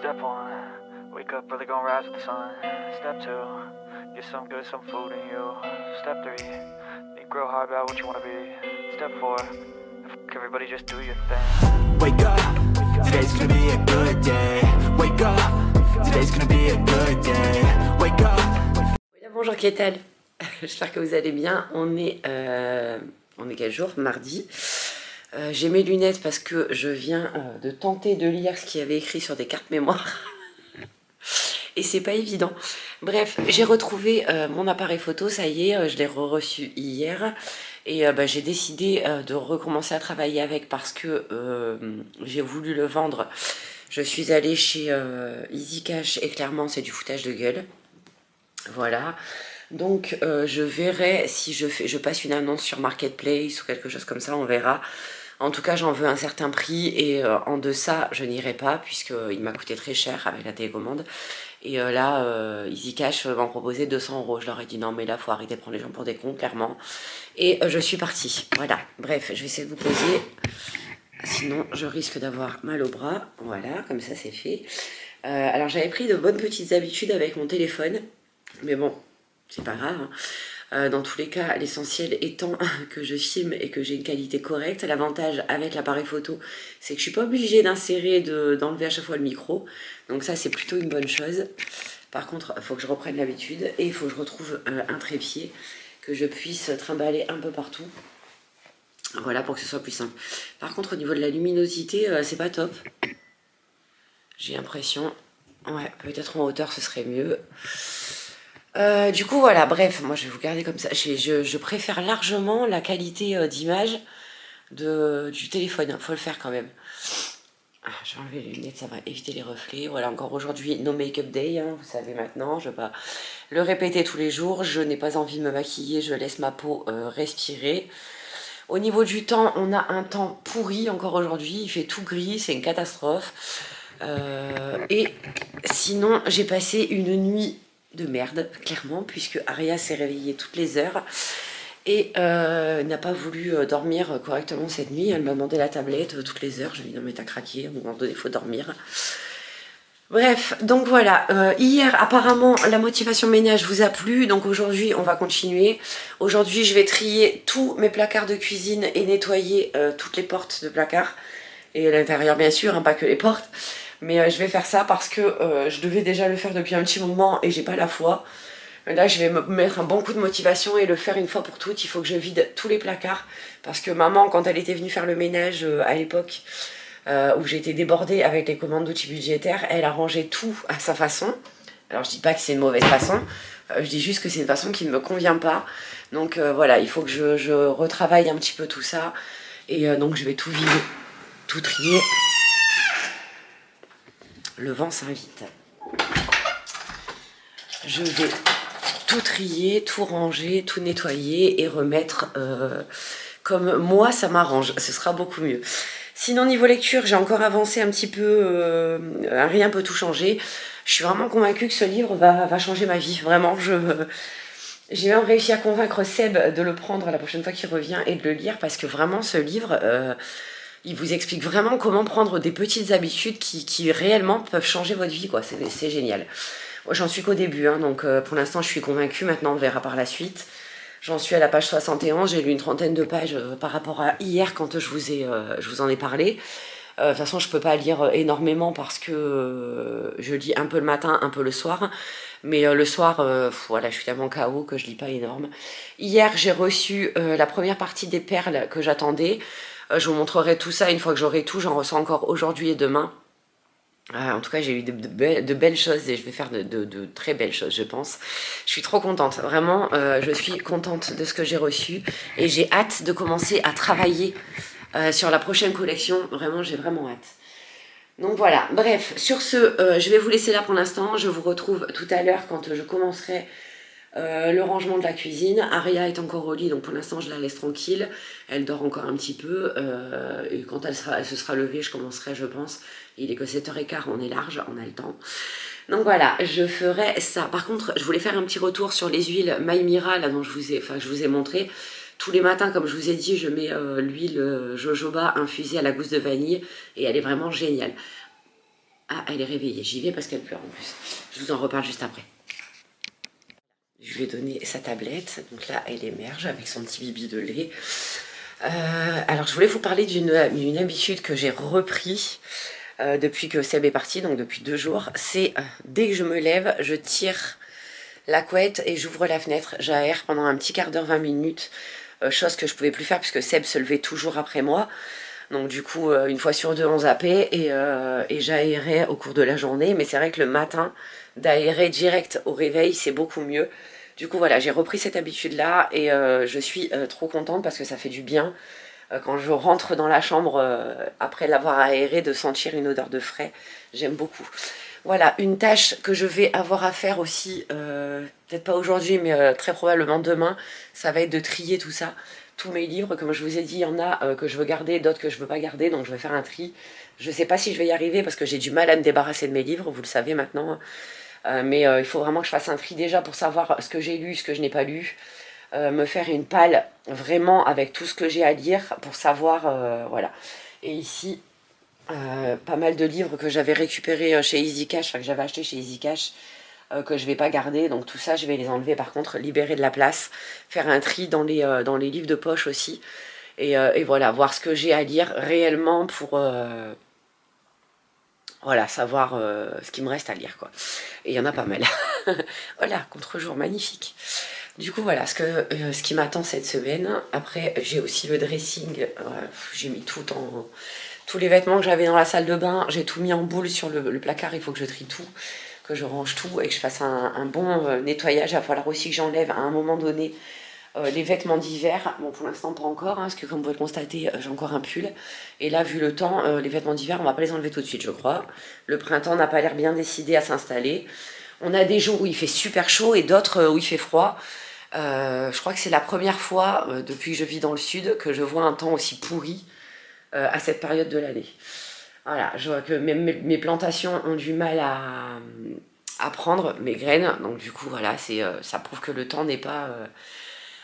Step one, wake up early, gonna rise with the sun. Step two, get some good, some food in you. Step three, think real hard about what you wanna be. Step four, fuck everybody, just do your thing. Wake up, today's gonna be a good day. Wake up, today's gonna be a good day. Wake up. Bonjour Ketel, j'espère que vous allez bien. On est quel jour? Mardi. J'ai mes lunettes parce que je viens de tenter de lire ce qu'il y avait écrit sur des cartes mémoire et c'est pas évident. Bref, j'ai retrouvé mon appareil photo, ça y est, je l'ai reçu hier et j'ai décidé de recommencer à travailler avec parce que j'ai voulu le vendre. Je suis allée chez Easy Cash et clairement c'est du foutage de gueule. Voilà. Donc je verrai si je passe une annonce sur Marketplace ou quelque chose comme ça, on verra. En tout cas, j'en veux un certain prix et en deçà, je n'irai pas puisqu'il m'a coûté très cher avec la télécommande. Et là, Easy Cash m'en proposait 200 €. Je leur ai dit non, mais là, faut arrêter de prendre les gens pour des cons, clairement. Et je suis partie. Voilà. Bref, je vais essayer de vous poser. Sinon, je risque d'avoir mal au bras. Voilà, comme ça, c'est fait. Alors, j'avais pris de bonnes petites habitudes avec mon téléphone, mais bon. C'est pas grave, hein. Dans tous les cas, l'essentiel étant que je filme et que j'ai une qualité correcte. L'avantage avec l'appareil photo, c'est que je suis pas obligée d'insérer, d'enlever à chaque fois le micro. Donc ça, c'est plutôt une bonne chose. Par contre, il faut que je reprenne l'habitude et il faut que je retrouve un trépied que je puisse trimballer un peu partout. Voilà, pour que ce soit plus simple. Par contre, au niveau de la luminosité, c'est pas top. J'ai l'impression... Ouais, peut-être en hauteur, ce serait mieux. Du coup voilà, bref, moi je vais vous garder comme ça. Je préfère largement la qualité d'image du téléphone, faut le faire quand même. Ah, je vais enlever les lunettes, ça va éviter les reflets. Voilà, encore aujourd'hui, no make-up day, hein, vous savez maintenant, je ne vais pas le répéter tous les jours. Je n'ai pas envie de me maquiller, je laisse ma peau respirer. Au niveau du temps, on a un temps pourri encore aujourd'hui, il fait tout gris, c'est une catastrophe. Et sinon, j'ai passé une nuit de merde, clairement, puisque Aria s'est réveillée toutes les heures et n'a pas voulu dormir correctement cette nuit. Elle m'a demandé la tablette toutes les heures. Je lui ai dit non mais t'as craqué, à un moment donné il faut dormir. Bref, donc voilà, hier apparemment la motivation ménage vous a plu, donc aujourd'hui on va continuer. Aujourd'hui je vais trier tous mes placards de cuisine et nettoyer toutes les portes de placards et l'intérieur bien sûr, hein, pas que les portes. Mais je vais faire ça parce que je devais déjà le faire depuis un petit moment et j'ai pas la foi. Là je vais me mettre un bon coup de motivation et le faire une fois pour toutes. Il faut que je vide tous les placards parce que maman, quand elle était venue faire le ménage à l'époque où j'étais débordée avec les commandes d'outils budgétaires, elle a rangé tout à sa façon. Alors je dis pas que c'est une mauvaise façon, je dis juste que c'est une façon qui ne me convient pas. Donc voilà, il faut que je retravaille un petit peu tout ça et donc je vais tout vider, tout trier. Le vent s'invite. Je vais tout trier, tout ranger, tout nettoyer et remettre comme moi ça m'arrange. Ce sera beaucoup mieux. Sinon niveau lecture, j'ai encore avancé un petit peu, rien peut tout changer. Je suis vraiment convaincue que ce livre va changer ma vie. Vraiment, j'ai même réussi à convaincre Seb de le prendre la prochaine fois qu'il revient et de le lire parce que vraiment ce livre... Il vous explique vraiment comment prendre des petites habitudes qui réellement peuvent changer votre vie, quoi. C'est génial. J'en suis qu'au début, hein, donc pour l'instant je suis convaincue, maintenant on verra par la suite. J'en suis à la page 71, j'ai lu une 30aine de pages par rapport à hier quand je vous en ai parlé. De toute façon je peux pas lire énormément parce que je lis un peu le matin, un peu le soir. Mais le soir, voilà, je suis tellement KO que je lis pas énorme. Hier j'ai reçu la première partie des perles que j'attendais. Je vous montrerai tout ça une fois que j'aurai tout. J'en reçois encore aujourd'hui et demain. En tout cas, j'ai eu de belles choses et je vais faire de très belles choses, je pense. Je suis trop contente. Vraiment, je suis contente de ce que j'ai reçu. Et j'ai hâte de commencer à travailler sur la prochaine collection. Vraiment, j'ai vraiment hâte. Donc voilà. Bref, sur ce, je vais vous laisser là pour l'instant. Je vous retrouve tout à l'heure quand je commencerai... le rangement de la cuisine. Aria est encore au lit, donc pour l'instant je la laisse tranquille, elle dort encore un petit peu et quand elle se sera levée je commencerai, je pense. Il est que 7h15, on est large, on a le temps, donc voilà, je ferai ça. Par contre je voulais faire un petit retour sur les huiles My Mira là, dont je vous ai montré. Tous les matins, comme je vous ai dit, je mets l'huile jojoba infusée à la gousse de vanille et elle est vraiment géniale. Ah, elle est réveillée. J'y vais parce qu'elle pleure en plus. Je vous en reparle juste après. Je lui ai donné sa tablette. Donc là, elle émerge avec son petit bibi de lait. Alors, je voulais vous parler d'une habitude que j'ai repris depuis que Seb est parti, donc depuis 2 jours. C'est dès que je me lève, je tire la couette et j'ouvre la fenêtre. J'aère pendant un petit quart d'heure, 20 minutes. Chose que je ne pouvais plus faire puisque Seb se levait toujours après moi. Donc du coup, une fois sur deux, on zappait et j'aérais au cours de la journée. Mais c'est vrai que le matin, d'aérer direct au réveil, c'est beaucoup mieux. Du coup, voilà, j'ai repris cette habitude-là et je suis trop contente parce que ça fait du bien. Quand je rentre dans la chambre, après l'avoir aérée, de sentir une odeur de frais, j'aime beaucoup. Voilà, une tâche que je vais avoir à faire aussi, peut-être pas aujourd'hui, mais très probablement demain, ça va être de trier tout ça. Tous mes livres, comme je vous ai dit, il y en a que je veux garder, d'autres que je veux pas garder, donc je vais faire un tri. Je sais pas si je vais y arriver parce que j'ai du mal à me débarrasser de mes livres, vous le savez maintenant. Mais il faut vraiment que je fasse un tri déjà pour savoir ce que j'ai lu, ce que je n'ai pas lu. Me faire une palle vraiment avec tout ce que j'ai à lire pour savoir, voilà. Et ici, pas mal de livres que j'avais récupérés chez Easy Cash, enfin que j'avais acheté chez Easy Cash, que je vais pas garder, donc tout ça je vais les enlever. Par contre, libérer de la place, faire un tri dans les livres de poche aussi, et voilà, voir ce que j'ai à lire réellement pour voilà, savoir ce qu'il me reste à lire, quoi. Et il y en a pas mal. Voilà, contre-jour magnifique. Du coup, voilà ce qui m'attend cette semaine. Après, j'ai aussi le dressing. J'ai mis tout en... Tous les vêtements que j'avais dans la salle de bain, j'ai tout mis en boule sur le placard. Il faut que je trie tout, que je range tout et que je fasse un bon nettoyage. Il va falloir aussi que j'enlève à un moment donné les vêtements d'hiver. Bon, pour l'instant, pas encore, hein, parce que comme vous pouvez le constater, j'ai encore un pull. Et là, vu le temps, les vêtements d'hiver, on va pas les enlever tout de suite, je crois. Le printemps n'a pas l'air bien décidé à s'installer. On a des jours où il fait super chaud et d'autres où il fait froid. Je crois que c'est la première fois depuis que je vis dans le sud que je vois un temps aussi pourri à cette période de l'année. Voilà, je vois que mes plantations ont du mal à prendre mes graines, donc du coup voilà, ça prouve que le temps n'est pas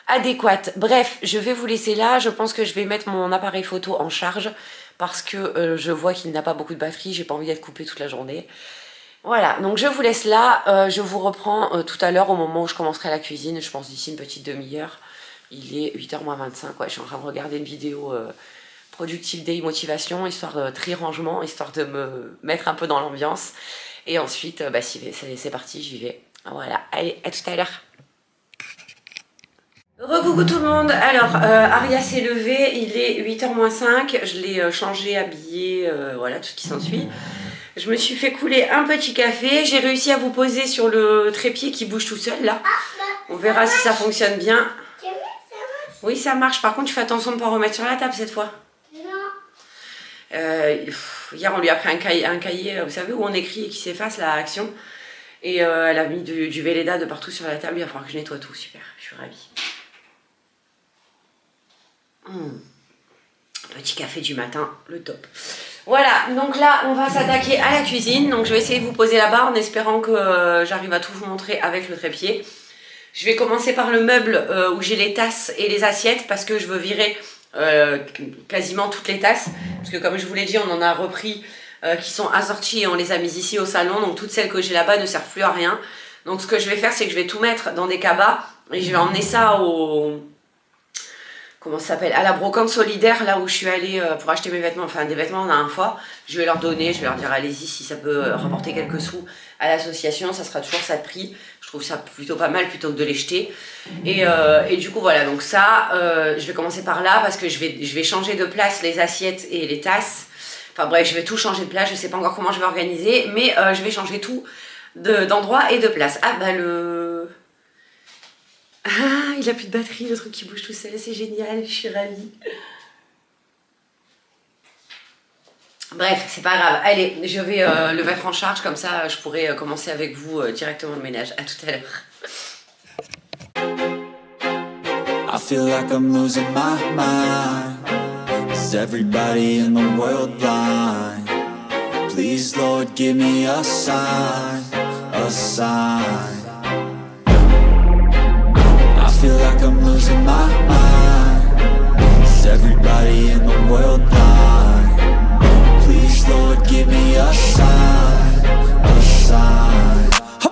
adéquat. Bref, je vais vous laisser là, je pense que je vais mettre mon appareil photo en charge, parce que je vois qu'il n'a pas beaucoup de batterie, j'ai pas envie d'être coupée toute la journée. Voilà, donc je vous laisse là, je vous reprends tout à l'heure au moment où je commencerai la cuisine, je pense d'ici une petite demi-heure, il est 8h moins 25, ouais, je suis en train de regarder une vidéo... Productive Day Motivation, histoire de tri-rangement, histoire de me mettre un peu dans l'ambiance. Et ensuite, bah, c'est parti, j'y vais. Voilà, allez, à tout à l'heure. Re-coucou tout le monde. Alors, Aria s'est levée, il est 8h moins 5. Je l'ai changée, habillée, voilà, tout ce qui s'ensuit. Je me suis fait couler un petit café. J'ai réussi à vous poser sur le trépied qui bouge tout seul, là. On verra si ça fonctionne bien. Oui, ça marche. Par contre, tu fais attention de ne pas remettre sur la table cette fois. Hier on lui a pris un cahier, vous savez, où on écrit et qui s'efface, la action, et elle a mis du Velleda de partout sur la table. Il va falloir que je nettoie tout. Super, je suis ravie. Petit café du matin, le top. Voilà, donc là on va s'attaquer à la cuisine. Donc je vais essayer de vous poser là-bas en espérant que j'arrive à tout vous montrer avec le trépied. Je vais commencer par le meuble où j'ai les tasses et les assiettes, parce que je veux virer quasiment toutes les tasses, parce que comme je vous l'ai dit, on en a repris qui sont assorties et on les a mises ici au salon, donc toutes celles que j'ai là-bas ne servent plus à rien. Donc ce que je vais faire, c'est que je vais tout mettre dans des cabas et je vais emmener ça au... comment ça s'appelle, à la brocante solidaire, là où je suis allée pour acheter mes vêtements, enfin des vêtements en un fois. Je vais leur donner, je vais leur dire allez-y, si ça peut rapporter quelques sous à l'association, ça sera toujours ça de prix. Je trouve ça plutôt pas mal plutôt que de les jeter. Et du coup voilà, donc ça, je vais commencer par là parce que je vais changer de place les assiettes et les tasses. Enfin bref, je vais tout changer de place, je sais pas encore comment je vais organiser, mais je vais changer tout d'endroit et de place. Ah bah le... Ah, il a plus de batterie, le truc qui bouge tout seul, c'est génial, je suis ravie. Bref, c'est pas grave. Allez, je vais le mettre en charge, comme ça je pourrai commencer avec vous directement le ménage. À tout à l'heure. I feel like I'm losing my mind. Is everybody in the world blind? Please Lord, give me a sign, a sign. I feel like I'm losing my mind. Is everybody in the world blind? Please Lord, give me a sign.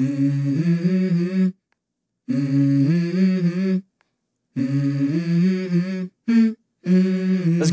Mm-hmm. Mm-hmm. Mm-hmm. Mm-hmm. Let's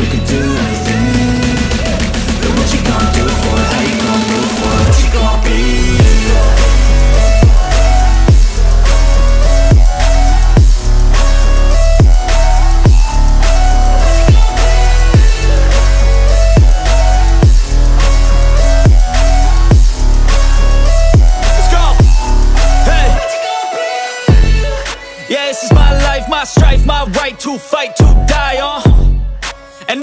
you can do anything? But what you gonna do for it? How you gonna move for it? What you gonna be? Let's go! Hey! What you gonna be? Yeah, this is my life, my strife, my right to fight, to die on. And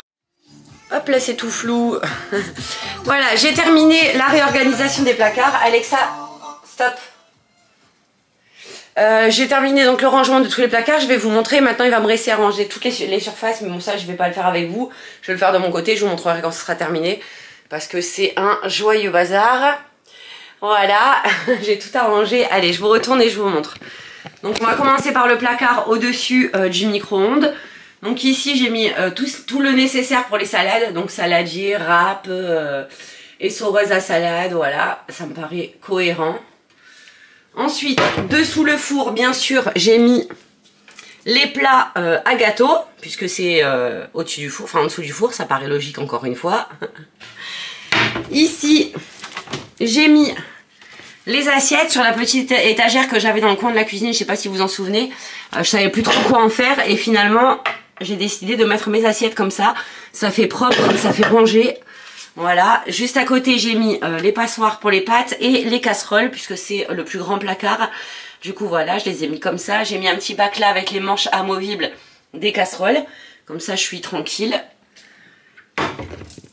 Hop là, c'est tout flou. Voilà, j'ai terminé la réorganisation des placards. Alexa, stop. J'ai terminé donc le rangement de tous les placards. Je vais vous montrer. Maintenant, il va me rester à ranger toutes les surfaces. Mais bon, ça, je vais pas le faire avec vous. Je vais le faire de mon côté. Je vous montrerai quand ce sera terminé. Parce que c'est un joyeux bazar. Voilà, j'ai tout arrangé. Allez, je vous retourne et je vous montre. Donc, on va commencer par le placard au-dessus du micro-ondes. Donc ici j'ai mis tout le nécessaire pour les salades, donc saladier, râpe, essoreuse à salade, voilà, ça me paraît cohérent. Ensuite, dessous le four, bien sûr, j'ai mis les plats à gâteau, puisque c'est au-dessus du four, enfin en dessous du four, ça paraît logique encore une fois. Ici, j'ai mis les assiettes sur la petite étagère que j'avais dans le coin de la cuisine, je ne sais pas si vous en souvenez. Je savais plus trop quoi en faire et finalement, j'ai décidé de mettre mes assiettes comme ça. Ça fait propre, ça fait rangé. Voilà, juste à côté, j'ai mis les passoires pour les pâtes et les casseroles puisque c'est le plus grand placard. Du coup, voilà, je les ai mis comme ça. J'ai mis un petit bac là avec les manches amovibles des casseroles. Comme ça, je suis tranquille.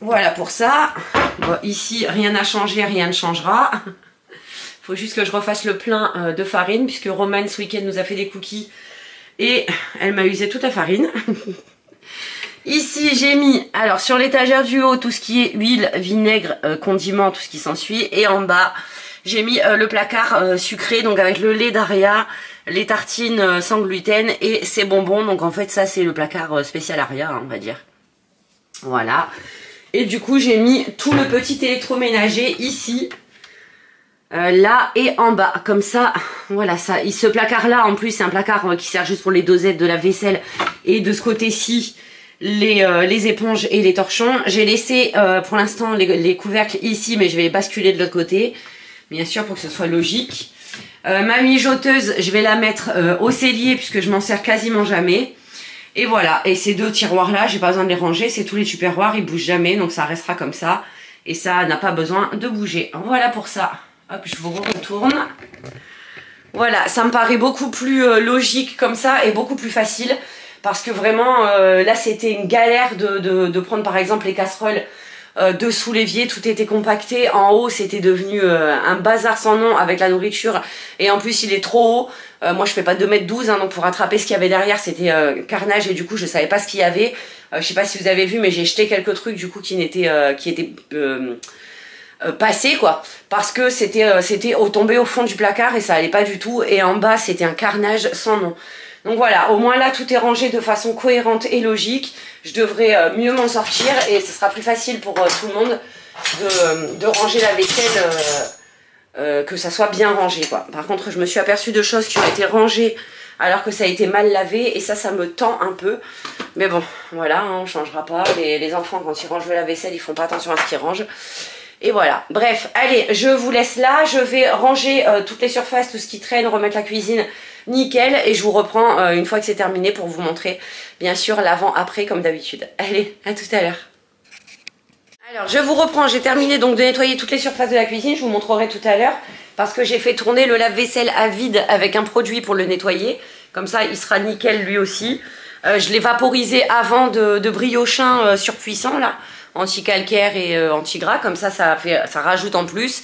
Voilà pour ça. Bon, ici, rien n'a changé, rien ne changera. Faut juste que je refasse le plein de farine puisque Romain ce week-end nous a fait des cookies et elle m'a usé toute la farine. Ici j'ai mis, alors sur l'étagère du haut, tout ce qui est huile, vinaigre, condiments, tout ce qui s'ensuit, et en bas j'ai mis le placard sucré, donc avec le lait d'Aria, les tartines sans gluten et ses bonbons. Donc en fait ça c'est le placard spécial Aria, hein, on va dire. Voilà, et du coup j'ai mis tout le petit électroménager ici. Là et en bas, comme ça, voilà, ça. Ce placard là en plus c'est un placard qui sert juste pour les dosettes de la vaisselle, et de ce côté-ci les éponges et les torchons. J'ai laissé pour l'instant les couvercles ici, mais je vais les basculer de l'autre côté, bien sûr, pour que ce soit logique. Ma mijoteuse, je vais la mettre au cellier puisque je m'en sers quasiment jamais, et voilà. Et ces deux tiroirs là, j'ai pas besoin de les ranger, c'est tous les tupperwares, ils bougent jamais, donc ça restera comme ça et ça n'a pas besoin de bouger. Voilà pour ça. Hop, je vous retourne. Voilà, ça me paraît beaucoup plus logique comme ça et beaucoup plus facile. Parce que vraiment, là, c'était une galère de prendre par exemple les casseroles dessous l'évier. Tout était compacté. En haut, c'était devenu un bazar sans nom avec la nourriture. Et en plus, il est trop haut. Moi, je fais pas 2m12. Hein, donc pour rattraper ce qu'il y avait derrière, c'était carnage. Et du coup, je savais pas ce qu'il y avait. Je sais pas si vous avez vu, mais j'ai jeté quelques trucs du coup qui n'étaient... passé quoi, parce que c'était tombé au fond du placard et ça allait pas du tout, et en bas c'était un carnage sans nom. Donc voilà, au moins là tout est rangé de façon cohérente et logique, je devrais mieux m'en sortir et ce sera plus facile pour tout le monde de ranger la vaisselle, que ça soit bien rangé quoi. Par contre je me suis aperçue de choses qui ont été rangées alors que ça a été mal lavé, et ça, ça me tend un peu. Mais bon, voilà, hein, on changera pas, les enfants quand ils rangent la vaisselle ils font pas attention à ce qu'ils rangent. Et voilà, bref, allez, je vous laisse là, je vais ranger toutes les surfaces, tout ce qui traîne, remettre la cuisine nickel, et je vous reprends une fois que c'est terminé pour vous montrer, bien sûr, l'avant-après comme d'habitude. Allez, à tout à l'heure. Alors, je vous reprends, j'ai terminé donc de nettoyer toutes les surfaces de la cuisine, je vous montrerai tout à l'heure, parce que j'ai fait tourner le lave-vaisselle à vide avec un produit pour le nettoyer, comme ça il sera nickel lui aussi. Je l'ai vaporisé avant de briochin surpuissant là, anti-calcaire et anti-gras, comme ça ça rajoute en plus,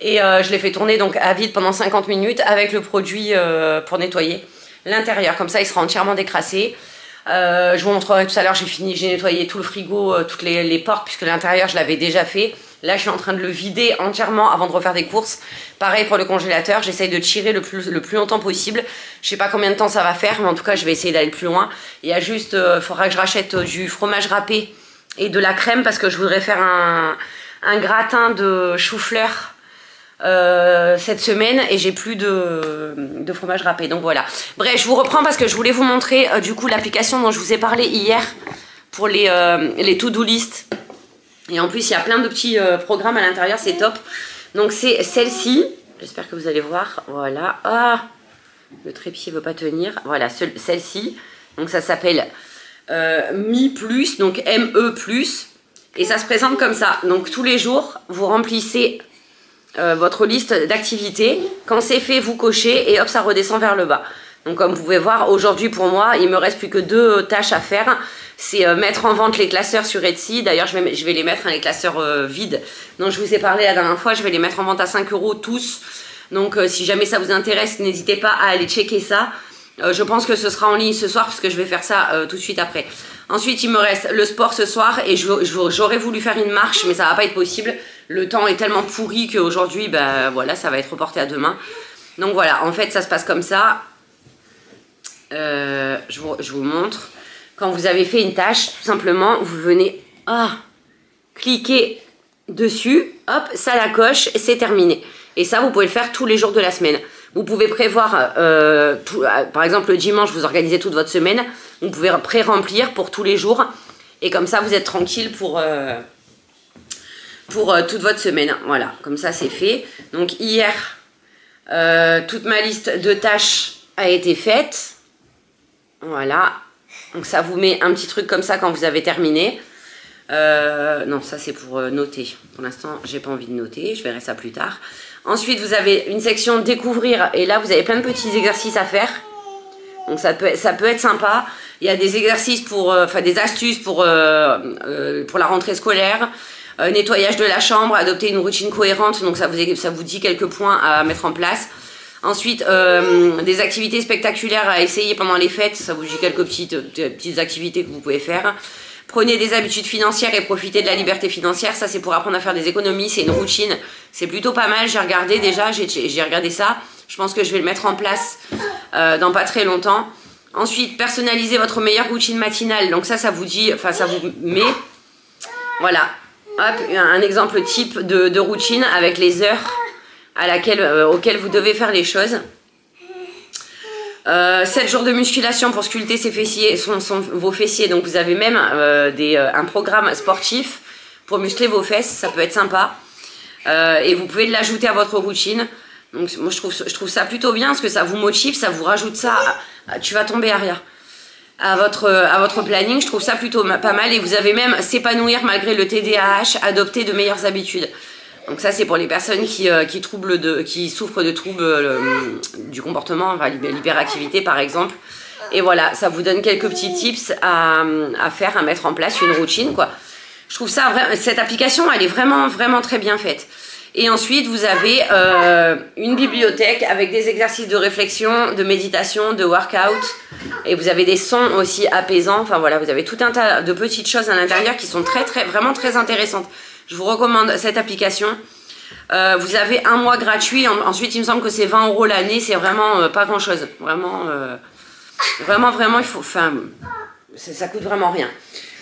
et je l'ai fait tourner donc à vide pendant 50 minutes avec le produit pour nettoyer l'intérieur, comme ça il sera entièrement décrassé. Je vous montrerai tout à l'heure, j'ai nettoyé tout le frigo, toutes les portes, puisque l'intérieur je l'avais déjà fait. Là je suis en train de le vider entièrement avant de refaire des courses. Pareil pour le congélateur, j'essaye de tirer le plus longtemps possible. Je sais pas combien de temps ça va faire, mais en tout cas je vais essayer d'aller plus loin. Il y a juste, faudra que je rachète du fromage râpé et de la crème, parce que je voudrais faire un gratin de chou-fleur cette semaine, et j'ai plus de fromage râpé, donc voilà. Bref, je vous reprends parce que je voulais vous montrer du coup l'application dont je vous ai parlé hier pour les to-do list, et en plus il y a plein de petits programmes à l'intérieur, c'est top. Donc c'est celle-ci, j'espère que vous allez voir, voilà. Ah, le trépied veut pas tenir, voilà, celle-ci, donc ça s'appelle ME+, donc ME+, et ça se présente comme ça. Donc tous les jours vous remplissez votre liste d'activités, quand c'est fait vous cochez et hop ça redescend vers le bas. Donc comme vous pouvez voir, aujourd'hui pour moi il me reste plus que 2 tâches à faire, c'est mettre en vente les classeurs sur Etsy. D'ailleurs je vais les mettre, hein, les classeurs vides dont je vous ai parlé la dernière fois, je vais les mettre en vente à 5 € tous, donc si jamais ça vous intéresse n'hésitez pas à aller checker ça. Je pense que ce sera en ligne ce soir parce que je vais faire ça tout de suite après. Ensuite il me reste le sport ce soir, et j'aurais voulu faire une marche mais ça va pas être possible. Le temps est tellement pourri qu'aujourd'hui bah, voilà, ça va être reporté à demain. Donc voilà, en fait ça se passe comme ça. Je vous montre. Quand vous avez fait une tâche, tout simplement, vous venez cliquer dessus, hop, ça la coche, c'est terminé. Et ça, vous pouvez le faire tous les jours de la semaine. Vous pouvez prévoir, par exemple le dimanche, vous organisez toute votre semaine, vous pouvez pré-remplir pour tous les jours. Et comme ça, vous êtes tranquille pour toute votre semaine. Voilà, comme ça, c'est fait. Donc hier, toute ma liste de tâches a été faite. Voilà. Donc ça vous met un petit truc comme ça quand vous avez terminé. Non, ça c'est pour noter. Pour l'instant, j'ai pas envie de noter. Je verrai ça plus tard. Ensuite, vous avez une section découvrir. Et là, vous avez plein de petits exercices à faire. Donc ça peut être sympa. Il y a des exercices pour, des astuces pour la rentrée scolaire. Nettoyage de la chambre, adopter une routine cohérente. Donc ça vous dit quelques points à mettre en place. Ensuite, des activités spectaculaires à essayer pendant les fêtes. Ça vous dit quelques petites activités que vous pouvez faire. Prenez des habitudes financières et profitez de la liberté financière. Ça, c'est pour apprendre à faire des économies. C'est une routine. C'est plutôt pas mal. J'ai regardé déjà. J'ai regardé ça. Je pense que je vais le mettre en place dans pas très longtemps. Ensuite, personnalisez votre meilleure routine matinale. Donc ça vous dit... Enfin, ça vous met... Voilà. Hop, un exemple type de routine avec les heures auxquelles vous devez faire les choses. 7 jours de musculation pour sculpter ses fessiers, vos fessiers. Donc vous avez même un programme sportif pour muscler vos fesses. Ça peut être sympa. Et vous pouvez l'ajouter à votre routine. Donc moi je trouve ça plutôt bien parce que ça vous motive, ça vous rajoute ça. Tu vas tomber, Aria. À votre planning, je trouve ça plutôt pas mal. Et vous avez même s'épanouir malgré le TDAH, adopter de meilleures habitudes. Donc ça c'est pour les personnes qui souffrent de troubles du comportement, enfin, l'hyperactivité par exemple. Et voilà, ça vous donne quelques petits tips à mettre en place une routine quoi. Je trouve ça, cette application elle est vraiment vraiment très bien faite. Et ensuite vous avez une bibliothèque avec des exercices de réflexion, de méditation, de workout. Et vous avez des sons aussi apaisants. Enfin voilà, vous avez tout un tas de petites choses à l'intérieur qui sont vraiment très intéressantes. Je vous recommande cette application. Vous avez un mois gratuit. Ensuite, il me semble que c'est 20 € l'année. C'est vraiment pas grand-chose. Vraiment, il faut... Enfin, ça coûte vraiment rien.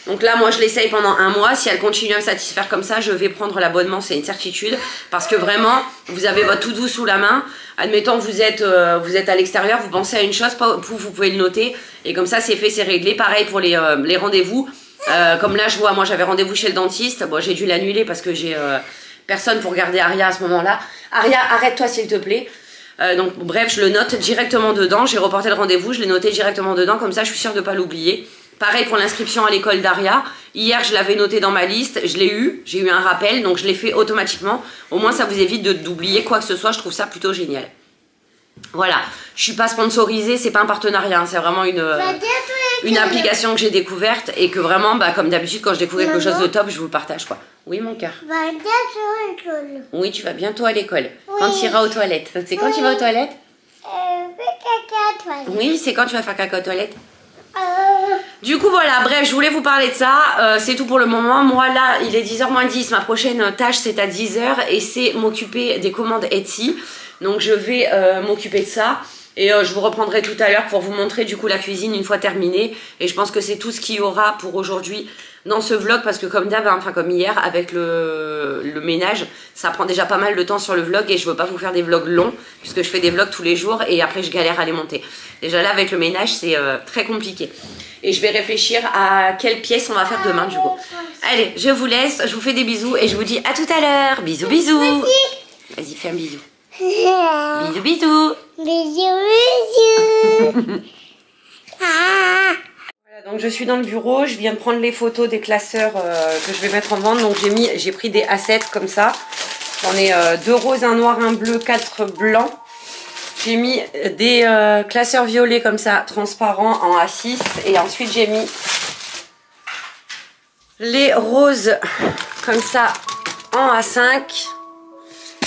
Donc là, moi, je l'essaye pendant un mois. Si elle continue à me satisfaire comme ça, je vais prendre l'abonnement. C'est une certitude. Parce que vraiment, vous avez votre to-do sous la main. Admettons, vous êtes à l'extérieur. Vous pensez à une chose. Vous pouvez le noter. Et comme ça, c'est fait, c'est réglé. Pareil pour les rendez-vous. Comme là je vois, moi j'avais rendez-vous chez le dentiste, bon, j'ai dû l'annuler parce que j'ai personne pour garder Aria à ce moment-là. Aria, arrête-toi s'il te plaît. Donc bref, je le note directement dedans, j'ai reporté le rendez-vous, je l'ai noté directement dedans, comme ça je suis sûre de ne pas l'oublier. Pareil pour l'inscription à l'école d'Aria, hier je l'avais noté dans ma liste, je l'ai eu, j'ai eu un rappel, donc je l'ai fait automatiquement. Au moins ça vous évite d'oublier quoi que ce soit, je trouve ça plutôt génial. Voilà, je suis pas sponsorisée, c'est pas un partenariat, hein, c'est vraiment une application que j'ai découverte et que vraiment, bah, comme d'habitude, quand je découvre quelque chose de top, je vous le partage quoi. Oui mon cœur. Oui, tu vas bientôt à l'école. Oui. Quand tu iras aux toilettes. C'est quand tu vas aux toilettes? Oui, c'est quand tu vas faire caca aux toilettes. Du coup voilà, bref, je voulais vous parler de ça, c'est tout pour le moment. Moi là, il est 10h moins 10, ma prochaine tâche c'est à 10h et c'est m'occuper des commandes Etsy. Donc je vais m'occuper de ça et je vous reprendrai tout à l'heure pour vous montrer du coup la cuisine une fois terminée. Et je pense que c'est tout ce qu'il y aura pour aujourd'hui dans ce vlog parce que comme d'hab, comme hier avec le ménage, ça prend déjà pas mal de temps sur le vlog et je veux pas vous faire des vlogs longs puisque je fais des vlogs tous les jours et après je galère à les monter. Déjà là avec le ménage c'est très compliqué et je vais réfléchir à quelle pièce on va faire demain du coup. Allez, je vous laisse, je vous fais des bisous et je vous dis à tout à l'heure. Bisous bisous. Vas-y fais un bisou. Bisous, bisous. Bisous, bisous. Voilà, donc je suis dans le bureau, je viens de prendre les photos des classeurs que je vais mettre en vente. Donc j'ai pris des assets comme ça. J'en ai 2 roses, 1 noir, 1 bleu, 4 blancs. J'ai mis des classeurs violets comme ça, transparents en A6. Et ensuite j'ai mis les roses comme ça en A5.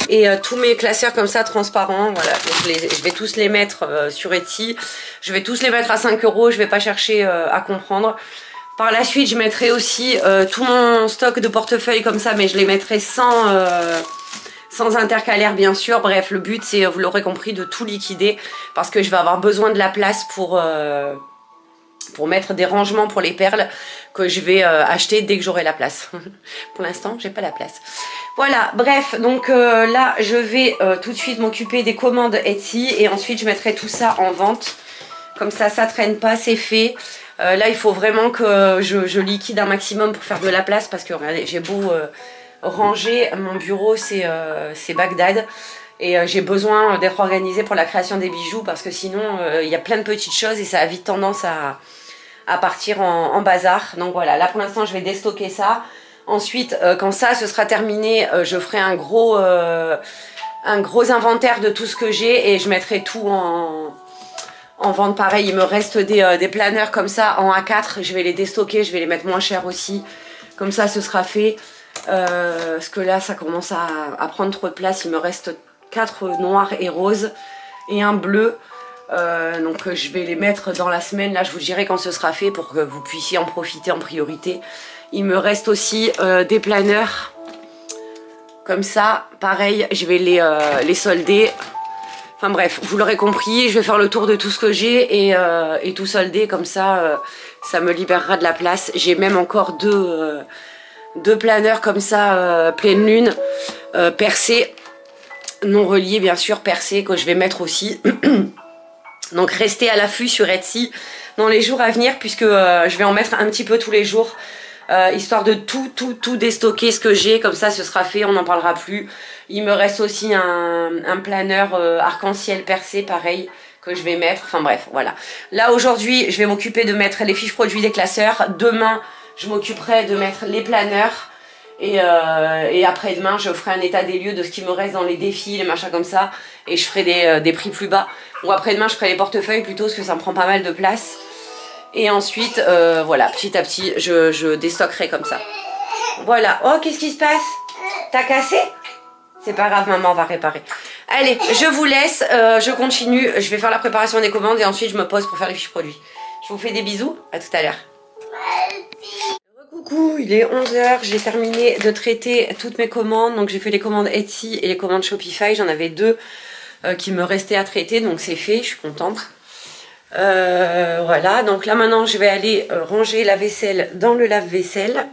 Et tous mes classeurs comme ça transparents, voilà. Donc je vais tous les mettre sur Etsy. Je vais tous les mettre à 5 €. Je vais pas chercher à comprendre. Par la suite, je mettrai aussi tout mon stock de portefeuille comme ça, mais je les mettrai sans intercalaire bien sûr. Bref, le but c'est, vous l'aurez compris, de tout liquider parce que je vais avoir besoin de la place pour mettre des rangements pour les perles que je vais acheter dès que j'aurai la place. Pour l'instant, j'ai pas la place. Voilà, bref, donc là, je vais tout de suite m'occuper des commandes Etsy et ensuite, je mettrai tout ça en vente. Comme ça, ça traîne pas, c'est fait. Là, il faut vraiment que je liquide un maximum pour faire de la place parce que, regardez, j'ai beau ranger, mon bureau, c'est Bagdad. Et j'ai besoin d'être organisée pour la création des bijoux parce que sinon, il y a plein de petites choses et ça a vite tendance à partir en bazar. Donc voilà, là pour l'instant, je vais déstocker ça. Ensuite, quand ça, ce sera terminé, je ferai un gros inventaire de tout ce que j'ai et je mettrai tout en vente. Pareil, il me reste des planeurs comme ça en A4. Je vais les déstocker, je vais les mettre moins cher aussi. Comme ça, ce sera fait. Parce que là, ça commence à prendre trop de place. Il me reste 4 noirs et roses et un bleu, donc je vais les mettre dans la semaine, là je vous dirai quand ce sera fait pour que vous puissiez en profiter en priorité. Il me reste aussi des planeurs comme ça, pareil je vais les solder, enfin bref vous l'aurez compris, je vais faire le tour de tout ce que j'ai et tout solder comme ça, ça me libérera de la place. J'ai même encore deux planeurs comme ça, pleine lune, percés, non reliés bien sûr, percés, que je vais mettre aussi. Donc restez à l'affût sur Etsy dans les jours à venir puisque je vais en mettre un petit peu tous les jours, histoire de tout déstocker ce que j'ai, comme ça ce sera fait, on n'en parlera plus. Il me reste aussi un planeur arc-en-ciel percé pareil que je vais mettre, enfin bref voilà. Là aujourd'hui je vais m'occuper de mettre les fiches produits des classeurs, demain je m'occuperai de mettre les planeurs. Et après-demain, je ferai un état des lieux de ce qui me reste dans les défis, les machins comme ça. Et je ferai des prix plus bas. Ou après-demain, je ferai les portefeuilles plutôt, parce que ça me prend pas mal de place. Et ensuite, voilà, petit à petit, je déstockerai comme ça. Voilà. Oh, qu'est-ce qui se passe? T'as cassé? C'est pas grave, maman va réparer. Allez, je vous laisse. Je continue. Je vais faire la préparation des commandes et ensuite, je me pose pour faire les fiches produits. Je vous fais des bisous. À tout à l'heure. Coucou, il est 11h, j'ai terminé de traiter toutes mes commandes, donc j'ai fait les commandes Etsy et les commandes Shopify, j'en avais deux qui me restaient à traiter, donc c'est fait, je suis contente. Voilà, donc là maintenant je vais aller ranger la vaisselle dans le lave-vaisselle,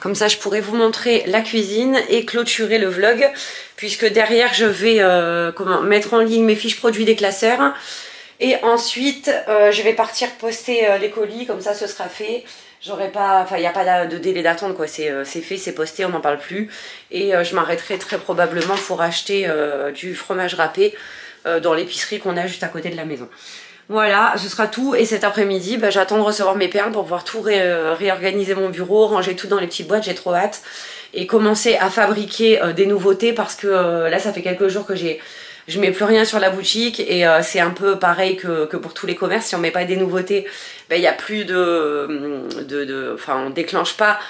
comme ça je pourrai vous montrer la cuisine et clôturer le vlog, puisque derrière je vais mettre en ligne mes fiches produits des classeurs, et ensuite je vais partir poster les colis, comme ça ce sera fait. J'aurais pas, enfin il n'y a pas de délai d'attente quoi, c'est fait, c'est posté, on n'en parle plus. Et je m'arrêterai très probablement pour acheter du fromage râpé dans l'épicerie qu'on a juste à côté de la maison. Voilà, ce sera tout. Et cet après-midi, bah, j'attends de recevoir mes perles pour pouvoir tout réorganiser mon bureau, ranger tout dans les petites boîtes, j'ai trop hâte. Et commencer à fabriquer des nouveautés parce que là ça fait quelques jours que je mets plus rien sur la boutique et c'est un peu pareil que pour tous les commerces. Si on met pas des nouveautés, ben, il n'y a plus de enfin on déclenche pas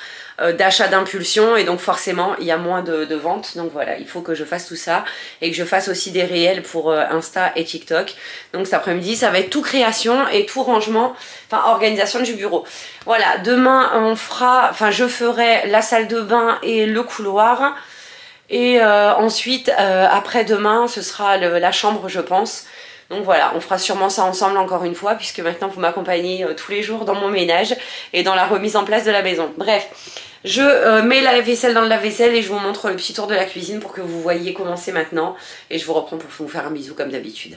d'achat d'impulsion et donc forcément il y a moins de ventes. Donc voilà, il faut que je fasse tout ça et que je fasse aussi des réels pour Insta et TikTok. Donc cet après-midi ça va être tout création et tout rangement, enfin organisation du bureau. Voilà, demain on fera, enfin je ferai la salle de bain et le couloir. Et ensuite, après-demain, ce sera la chambre, je pense. Donc voilà, on fera sûrement ça ensemble encore une fois, puisque maintenant, vous m'accompagnez tous les jours dans mon ménage et dans la remise en place de la maison. Bref, je mets la vaisselle dans le lave-vaisselle et je vous montre le petit tour de la cuisine pour que vous voyez comment c'est maintenant. Et je vous reprends pour vous faire un bisou comme d'habitude.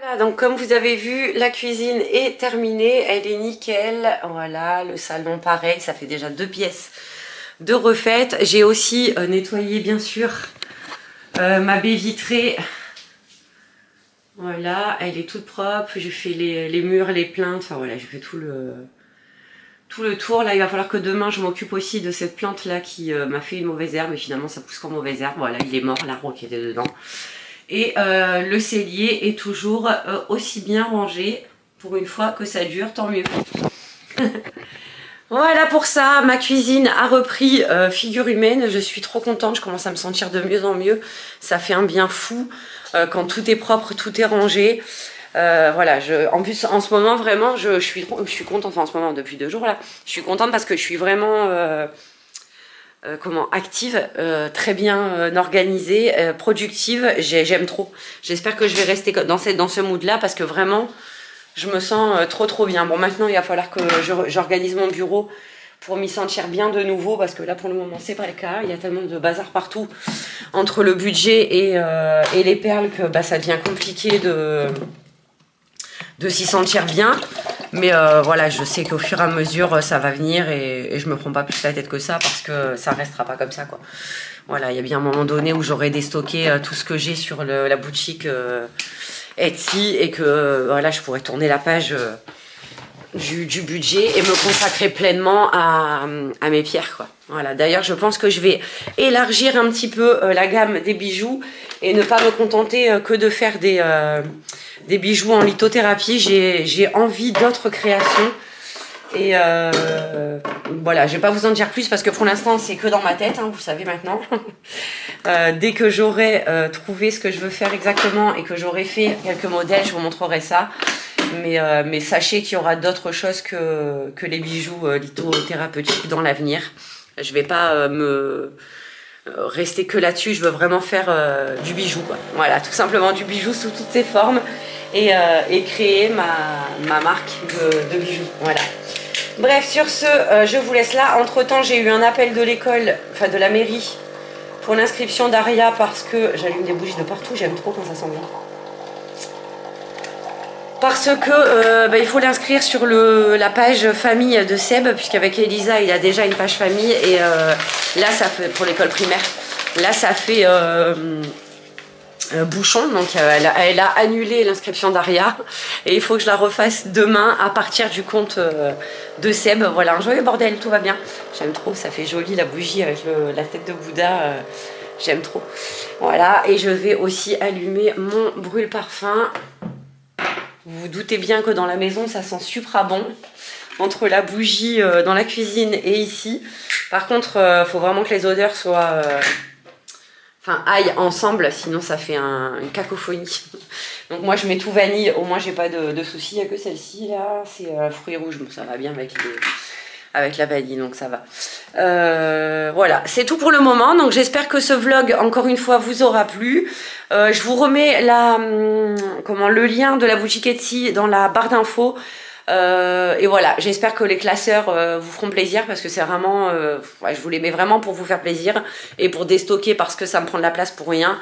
Voilà, donc comme vous avez vu, la cuisine est terminée, elle est nickel. Voilà, le salon pareil, ça fait déjà 2 pièces de refaite. J'ai aussi nettoyé bien sûr ma baie vitrée. Voilà, elle est toute propre, j'ai fait les murs, les plinthes, enfin voilà, j'ai fait tout le... tout le tour. Là il va falloir que demain je m'occupe aussi de cette plante là qui m'a fait une mauvaise herbe et finalement ça pousse qu'en mauvaise herbe. Voilà, il est mort l'arbre qui était dedans. Et le cellier est toujours aussi bien rangé. Pour une fois que ça dure, tant mieux. Voilà pour ça, ma cuisine a repris figure humaine, je suis trop contente, je commence à me sentir de mieux en mieux, ça fait un bien fou quand tout est propre, tout est rangé, voilà, en plus en ce moment vraiment, je suis contente, enfin en ce moment depuis 2 jours là, je suis contente parce que je suis vraiment active, très bien organisée, productive, j'aime trop, j'espère que je vais rester dans ce mood là parce que vraiment, je me sens trop bien. Bon, maintenant il va falloir que j'organise mon bureau pour m'y sentir bien de nouveau parce que là pour le moment c'est pas le cas. Il y a tellement de bazar partout entre le budget et les perles que bah, ça devient compliqué de s'y sentir bien. Mais voilà, je sais qu'au fur et à mesure ça va venir et je me prends pas plus la tête que ça parce que ça restera pas comme ça quoi. Voilà, il y a bien un moment donné où j'aurai déstocké tout ce que j'ai sur la boutique Etsy et que voilà, je pourrais tourner la page du budget et me consacrer pleinement à mes pierres quoi. Voilà, d'ailleurs je pense que je vais élargir un petit peu la gamme des bijoux et ne pas me contenter que de faire des bijoux en lithothérapie. J'ai envie d'autres créations et voilà, je vais pas vous en dire plus parce que pour l'instant c'est que dans ma tête hein, vous savez maintenant. Dès que j'aurai trouvé ce que je veux faire exactement et que j'aurai fait quelques modèles, je vous montrerai ça, mais sachez qu'il y aura d'autres choses que les bijoux litho-thérapeutiques dans l'avenir. Je vais pas me rester que là-dessus, je veux vraiment faire du bijou quoi. Voilà, tout simplement du bijou sous toutes ses formes et créer ma marque de bijoux. Voilà. Bref, sur ce, je vous laisse là. Entre temps, j'ai eu un appel de l'école, enfin de la mairie, pour l'inscription d'Aria parce que j'allume des bougies de partout. J'aime trop quand ça sent bien. Parce que bah, il faut l'inscrire sur la page famille de Seb, puisqu'avec Elisa, il a déjà une page famille. Et là, ça fait pour l'école primaire. Là, ça fait bouchon. Donc, elle a annulé l'inscription d'Aria. Et il faut que je la refasse demain à partir du compte de Seb. Voilà, un joyeux bordel, tout va bien. J'aime trop, ça fait joli la bougie avec la tête de Bouddha. J'aime trop. Voilà, et je vais aussi allumer mon brûle-parfum. Vous vous doutez bien que dans la maison, ça sent super bon. Entre la bougie dans la cuisine et ici. Par contre, il faut vraiment que les odeurs soient... Enfin, aille ensemble, sinon ça fait une cacophonie. Donc moi je mets tout vanille, au moins j'ai pas de soucis. Il n'y a que celle-ci là, c'est fruits rouges. Bon, ça va bien avec la vanille, donc ça va. Voilà, c'est tout pour le moment. Donc j'espère que ce vlog, encore une fois, vous aura plu. Je vous remets le lien de la boutique Etsy dans la barre d'infos. Et voilà, j'espère que les classeurs vous feront plaisir parce que c'est vraiment je vous les mets vraiment pour vous faire plaisir et pour déstocker parce que ça me prend de la place pour rien.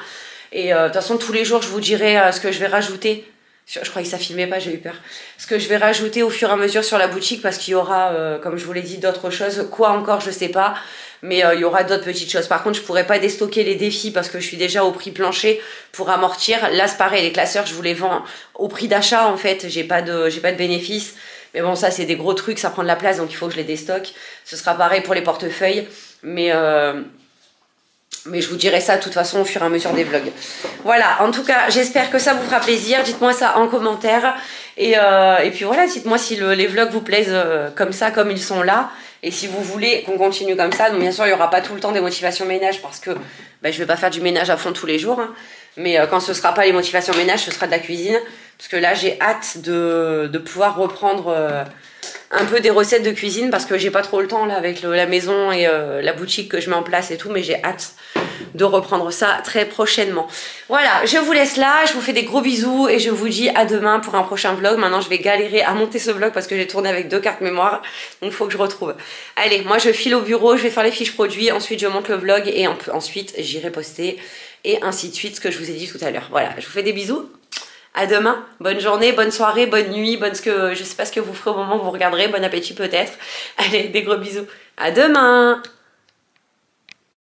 Et de toute façon tous les jours je vous dirai ce que je vais rajouter je croyais que ça filmait pas, j'ai eu peur, ce que je vais rajouter au fur et à mesure sur la boutique parce qu'il y aura comme je vous l'ai dit d'autres choses, quoi encore je sais pas, mais il y aura d'autres petites choses. Par contre je pourrais pas déstocker les défis parce que je suis déjà au prix plancher pour amortir. Là c'est pareil, les classeurs je vous les vends au prix d'achat en fait, j'ai pas de bénéfice, mais bon ça c'est des gros trucs, ça prend de la place donc il faut que je les déstocke. Ce sera pareil pour les portefeuilles, mais je vous dirai ça de toute façon au fur et à mesure des vlogs. Voilà, en tout cas j'espère que ça vous fera plaisir, dites-moi ça en commentaire et puis voilà, dites-moi si les vlogs vous plaisent comme ça, comme ils sont là, et si vous voulez qu'on continue comme ça. Donc bien sûr il n'y aura pas tout le temps des motivations ménage parce que ben, je vais pas faire du ménage à fond tous les jours hein. Mais quand ce sera pas les motivations ménage, ce sera de la cuisine parce que là j'ai hâte de pouvoir reprendre un peu des recettes de cuisine parce que j'ai pas trop le temps là avec la maison et la boutique que je mets en place et tout, mais j'ai hâte de reprendre ça très prochainement. Voilà, je vous laisse là, je vous fais des gros bisous et je vous dis à demain pour un prochain vlog. Maintenant je vais galérer à monter ce vlog parce que j'ai tourné avec 2 cartes mémoire, donc faut que je retrouve. Allez, moi je file au bureau, je vais faire les fiches produits, ensuite je monte le vlog et ensuite j'irai poster et ainsi de suite, ce que je vous ai dit tout à l'heure. Voilà, je vous fais des bisous. À demain, bonne journée, bonne soirée, bonne nuit, je sais pas ce que vous ferez au moment où vous regarderez, bon appétit peut-être. Allez, des gros bisous. À demain!